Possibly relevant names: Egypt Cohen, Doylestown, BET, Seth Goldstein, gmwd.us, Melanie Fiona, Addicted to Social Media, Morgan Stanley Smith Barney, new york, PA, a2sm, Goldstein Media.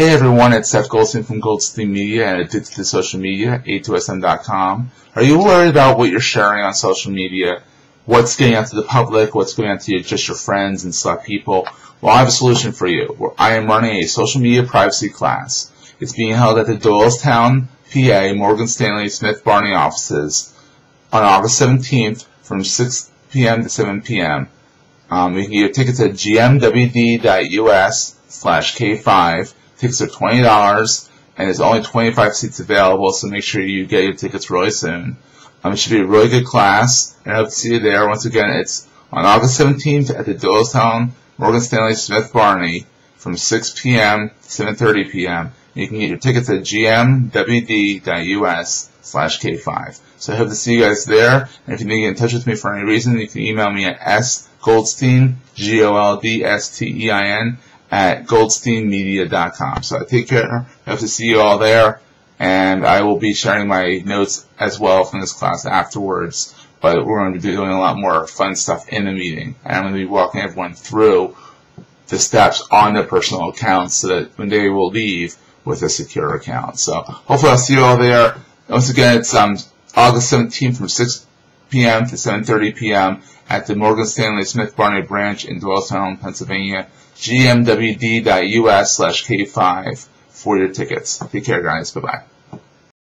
Hey everyone, it's Seth Goldstein from Goldstein Media and Addicted to Social Media, a2sm.com. Are you worried about what you're sharing on social media? What's getting out to the public? What's going out to your friends and select people? Well, I have a solution for you. I am running a social media privacy class. It's being held at the Doylestown, PA, Morgan Stanley Smith Barney offices on August 17th from 6 p.m. to 7 p.m. You can get your tickets at gmwd.us/K5. Tickets are $20, and there's only 25 seats available, so make sure you get your tickets really soon. It should be a really good class, and I hope to see you there. Once again, it's on August 17th at the Doylestown Morgan Stanley Smith Barney from 6 p.m. to 7:30 p.m. You can get your tickets at gmwd.us/K5. So I hope to see you guys there, and if you need to get in touch with me for any reason, you can email me at sgoldstein, Goldstein, at goldsteinmedia.com. So take care. I hope to see you all there, and I will be sharing my notes as well from this class afterwards, but we're going to be doing a lot more fun stuff in the meeting, and I'm going to be walking everyone through the steps on their personal accounts so that when they will leave with a secure account. So hopefully I'll see you all there. Once again, it's August 17th from 6 p.m. to 7:30 p.m. at the Morgan Stanley Smith Barney branch in Doylestown, Pennsylvania. gmwd.us/K5 for your tickets. Take care, guys. Bye-bye.